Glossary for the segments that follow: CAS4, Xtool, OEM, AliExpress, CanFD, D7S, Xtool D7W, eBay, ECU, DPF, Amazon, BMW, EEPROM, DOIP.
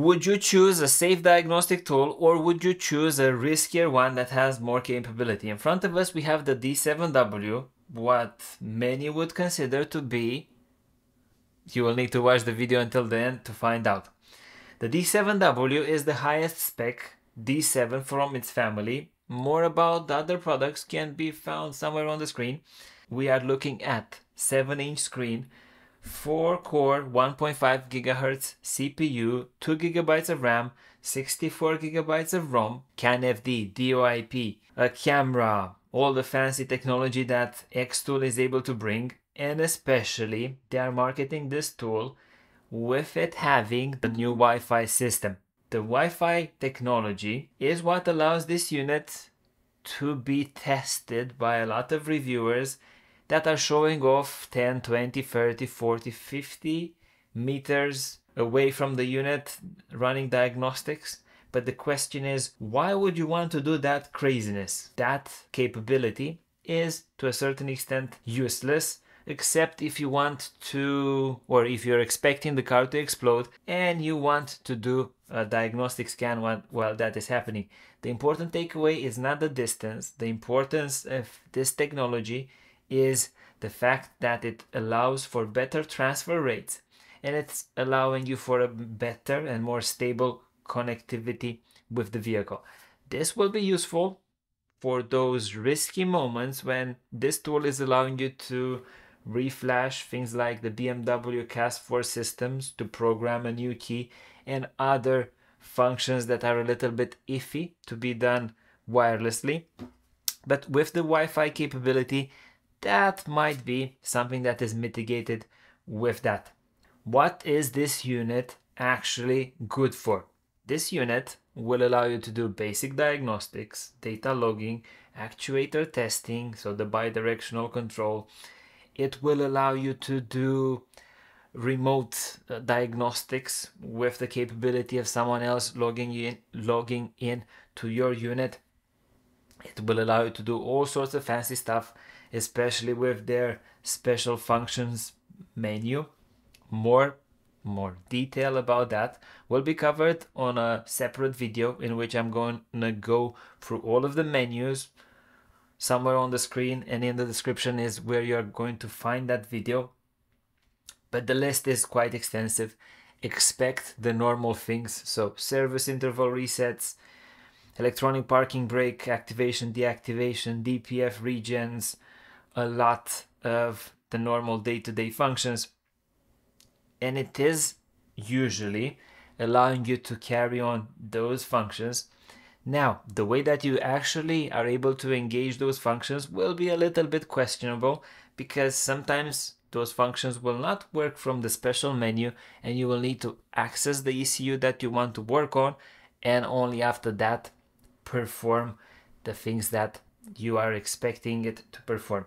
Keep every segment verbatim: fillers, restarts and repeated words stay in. Would you choose a safe diagnostic tool, or would you choose a riskier one that has more capability? In front of us we have the D seven W, what many would consider to be, you will need to watch the video until the end to find out. The D seven W is the highest spec D seven from its family. More about the other products can be found somewhere on the screen. We are looking at seven inch screen, four core, one point five gigahertz C P U, two gigabytes of RAM, sixty-four gigabytes of ROM, CanFD, D O I P, a camera, all the fancy technology that Xtool is able to bring, and especially they are marketing this tool with it having the new Wi-Fi system. The Wi-Fi technology is what allows this unit to be tested by a lot of reviewers that are showing off ten, twenty, thirty, forty, fifty meters away from the unit running diagnostics. But the question is, why would you want to do that craziness? That capability is to a certain extent useless, except if you want to, or if you're expecting the car to explode and you want to do a diagnostic scan while, while that is happening. The important takeaway is not the distance. The importance of this technology is the fact that it allows for better transfer rates, and it's allowing you for a better and more stable connectivity with the vehicle. This will be useful for those risky moments when this tool is allowing you to reflash things like the B M W C A S four systems to program a new key and other functions that are a little bit iffy to be done wirelessly. But with the Wi-Fi capability, that might be something that is mitigated with that. What is this unit actually good for? This unit will allow you to do basic diagnostics, data logging, actuator testing, so the bidirectional control. It will allow you to do remote uh, diagnostics with the capability of someone else logging in, logging in to your unit. It will allow you to do all sorts of fancy stuff, especially with their special functions menu. More, more detail about that will be covered on a separate video in which I'm going to go through all of the menus. Somewhere on the screen and in the description is where you're going to find that video. But the list is quite extensive. Expect the normal things, so service interval resets, electronic parking brake activation, deactivation, D P F regens, a lot of the normal day-to-day functions. And it is usually allowing you to carry on those functions. Now, the way that you actually are able to engage those functions will be a little bit questionable, because sometimes those functions will not work from the special menu and you will need to access the E C U that you want to work on, and only after that perform the things that you are expecting it to perform.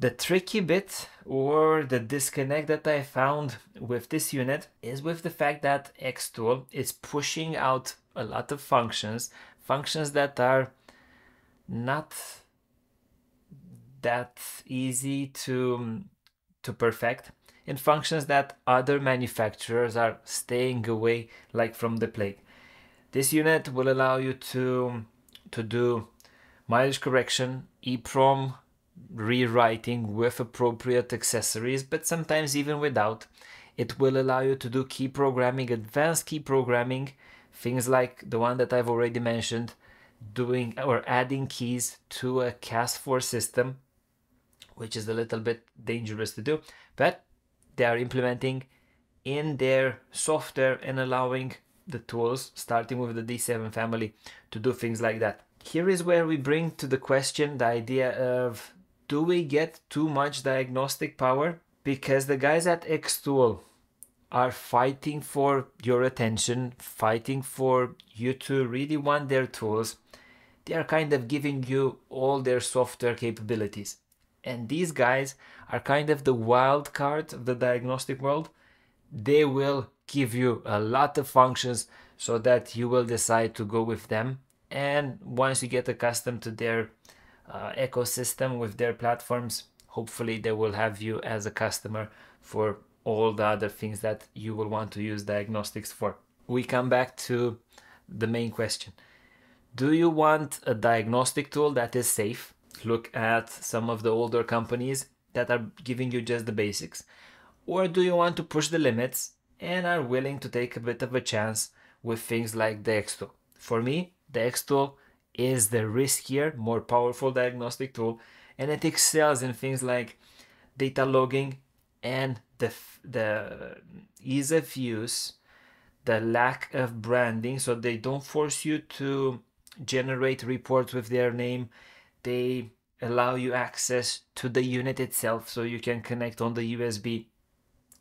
The tricky bit, or the disconnect that I found with this unit, is with the fact that Xtool is pushing out a lot of functions, functions that are not that easy to, to perfect, and functions that other manufacturers are staying away like from the plague. This unit will allow you to, to do mileage correction, EEPROM rewriting with appropriate accessories, but sometimes even without. It will allow you to do key programming, advanced key programming, things like the one that I've already mentioned, doing or adding keys to a C A S four system, which is a little bit dangerous to do, but they are implementing in their software and allowing the tools, starting with the D seven family, to do things like that. Here is where we bring to the question the idea of, do we get too much diagnostic power? Because the guys at Xtool are fighting for your attention, fighting for you to really want their tools. They are kind of giving you all their software capabilities. And these guys are kind of the wild card of the diagnostic world. They will give you a lot of functions so that you will decide to go with them, and once you get accustomed to their uh, ecosystem with their platforms, hopefully they will have you as a customer for all the other things that you will want to use diagnostics for. we come back to the main question. Do you want a diagnostic tool that is safe? Look at some of the older companies that are giving you just the basics. Or do you want to push the limits and are willing to take a bit of a chance with things like the Xtool? For me, the Xtool is the riskier, more powerful diagnostic tool, and it excels in things like data logging and the, the ease of use, the lack of branding, so they don't force you to generate reports with their name. They allow you access to the unit itself, so you can connect on the U S B.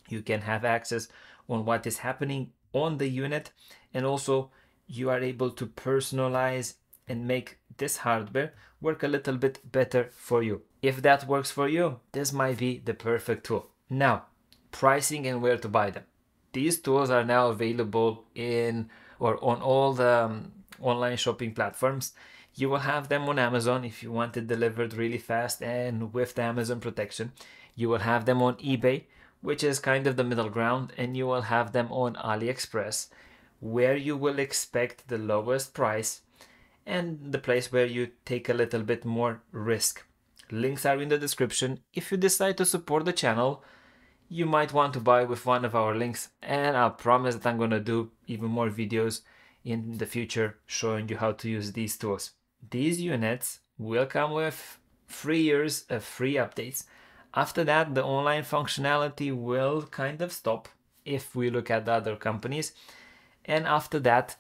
You can have access on what is happening on the unit, and also you are able to personalize and make this hardware work a little bit better for you. If that works for you, this might be the perfect tool. Now, pricing and where to buy them. These tools are now available in or on all the um, online shopping platforms. You will have them on Amazon if you want it delivered really fast and with the Amazon protection. You will have them on eBay, which is kind of the middle ground, and you will have them on AliExpress, where you will expect the lowest price and the place where you take a little bit more risk. Links are in the description. If you decide to support the channel, you might want to buy with one of our links, and I promise that I'm going to do even more videos in the future showing you how to use these tools. These units will come with three years of free updates. After that, the online functionality will kind of stop if we look at the other companies. And after that,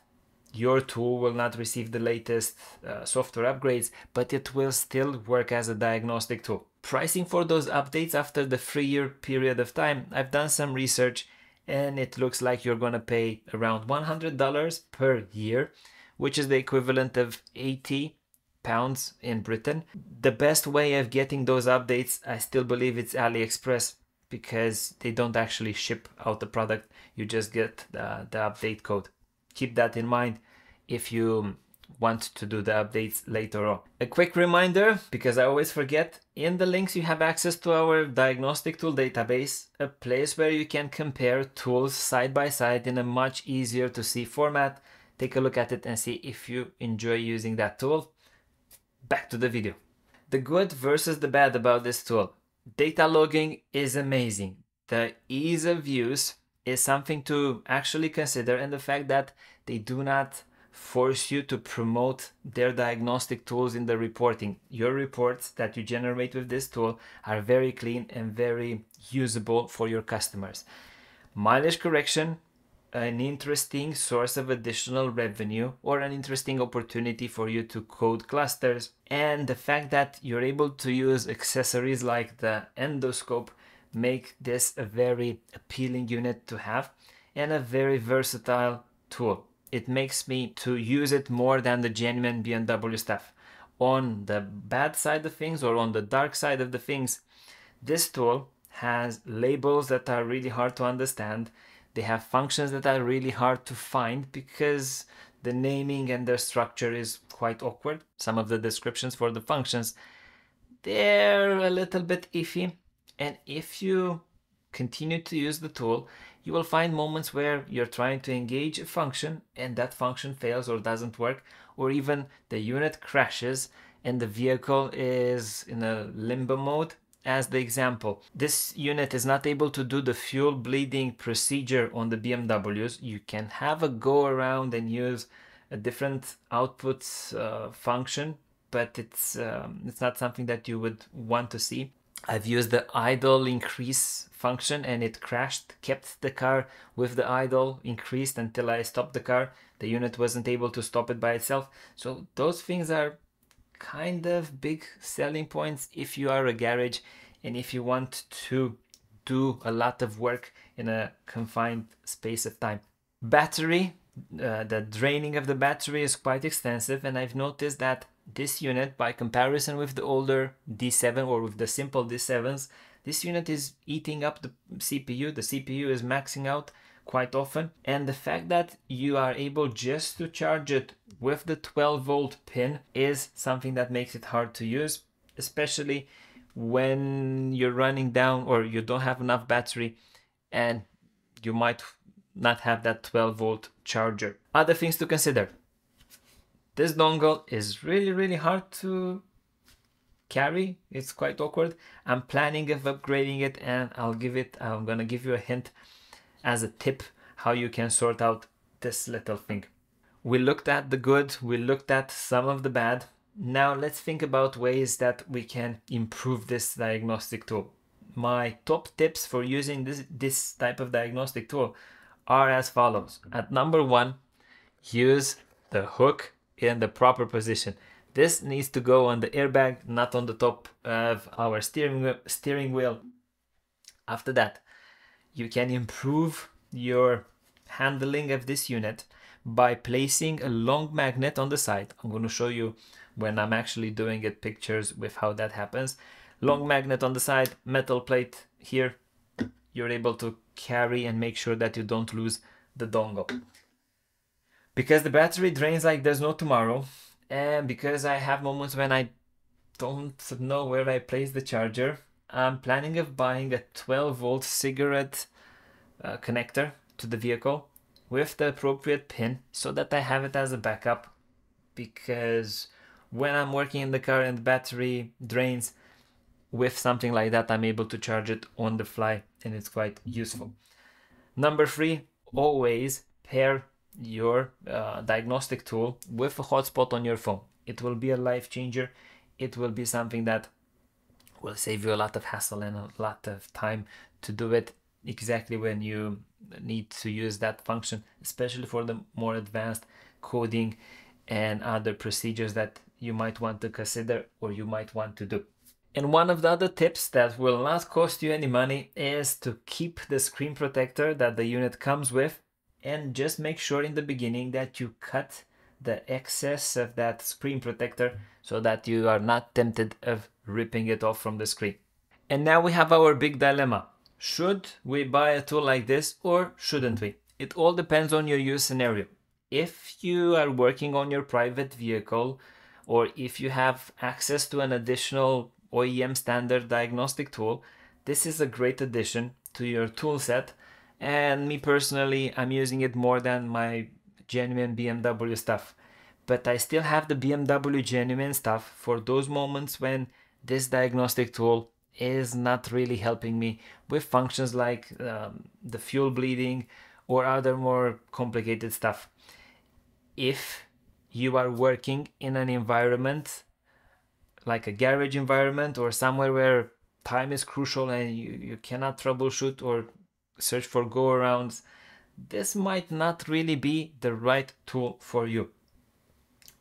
your tool will not receive the latest uh, software upgrades, but it will still work as a diagnostic tool. Pricing for those updates after the three-year period of time, I've done some research, and it looks like you're going to pay around one hundred dollars per year, which is the equivalent of eighty pounds in Britain. The best way of getting those updates, I still believe it's AliExpress, because they don't actually ship out the product. You just get the, the update code. Keep that in mind if you want to do the updates later on. A quick reminder, because I always forget, in the links you have access to our diagnostic tool database, a place where you can compare tools side by side in a much easier to see format. Take a look at it and see if you enjoy using that tool. Back to the video. The good versus the bad about this tool. Data logging is amazing. The ease of use is something to actually consider, and the fact that they do not force you to promote their diagnostic tools in the reporting. Your reports that you generate with this tool are very clean and very usable for your customers. Mileage correction, an interesting source of additional revenue or an interesting opportunity for you to code clusters, and the fact that you're able to use accessories like the endoscope make this a very appealing unit to have and a very versatile tool. It makes me to use it more than the genuine B M W stuff. On the bad side of things, or on the dark side of the things, this tool has labels that are really hard to understand. They have functions that are really hard to find because the naming and their structure is quite awkward. Some of the descriptions for the functions, they're a little bit iffy. And if you continue to use the tool, you will find moments where you're trying to engage a function and that function fails or doesn't work, or even the unit crashes and the vehicle is in a limbo mode. As the example, this unit is not able to do the fuel bleeding procedure on the B M Ws. You can have a go around and use a different output uh, function, but it's, um, it's not something that you would want to see. I've used the idle increase function and it crashed, kept the car with the idle increased until I stopped the car. The unit wasn't able to stop it by itself. So those things are kind of big selling points if you are a garage and if you want to do a lot of work in a confined space of time. Battery, uh, the draining of the battery is quite extensive, and I've noticed that this unit, by comparison with the older D seven or with the simple D sevens, this unit is eating up the C P U. The C P U is maxing out quite often. And the fact that you are able just to charge it with the twelve volt pin is something that makes it hard to use, especially when you're running down or you don't have enough battery and you might not have that twelve volt charger. Other things to consider. This dongle is really, really hard to carry. It's quite awkward. I'm planning of upgrading it, and I'll give it, I'm gonna give you a hint as a tip how you can sort out this little thing. We looked at the good, we looked at some of the bad. Now let's think about ways that we can improve this diagnostic tool. My top tips for using this, this type of diagnostic tool are as follows. At number one, use the hook in the proper position. This needs to go on the airbag, not on the top of our steering, steering wheel. After that, you can improve your handling of this unit by placing a long magnet on the side. I'm going to show you when I'm actually doing it pictures with how that happens. Long magnet on the side, metal plate here. You're able to carry and make sure that you don't lose the dongle. Because the battery drains like there's no tomorrow, and because I have moments when I don't know where I place the charger, I'm planning of buying a twelve volt cigarette uh, connector to the vehicle with the appropriate pin so that I have it as a backup, because when I'm working in the car and the battery drains, with something like that, I'm able to charge it on the fly, and it's quite useful. Number three, always pair your uh, diagnostic tool with a hotspot on your phone. It will be a life changer. It will be something that will save you a lot of hassle and a lot of time to do it exactly when you need to use that function, especially for the more advanced coding and other procedures that you might want to consider or you might want to do. And one of the other tips that will not cost you any money is to keep the screen protector that the unit comes with, and just make sure in the beginning that you cut the excess of that screen protector so that you are not tempted of ripping it off from the screen. And now we have our big dilemma. Should we buy a tool like this or shouldn't we? It all depends on your use scenario. If you are working on your private vehicle, or if you have access to an additional O E M standard diagnostic tool, this is a great addition to your tool set. And me personally, I'm using it more than my genuine B M W stuff, but I still have the B M W genuine stuff for those moments when this diagnostic tool is not really helping me with functions like um, the fuel bleeding or other more complicated stuff. If you are working in an environment like a garage environment or somewhere where time is crucial and you, you cannot troubleshoot or search for go-arounds, this might not really be the right tool for you.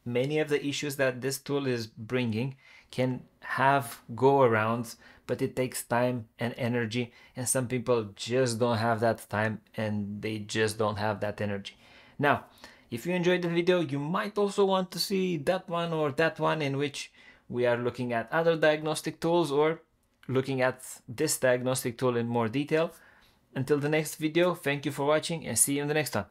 Many of the issues that this tool is bringing can have go-arounds, but it takes time and energy, and some people just don't have that time and they just don't have that energy. Now, if you enjoyed the video, you might also want to see that one or that one in which we are looking at other diagnostic tools or looking at this diagnostic tool in more detail. Until the next video, thank you for watching and see you in the next one.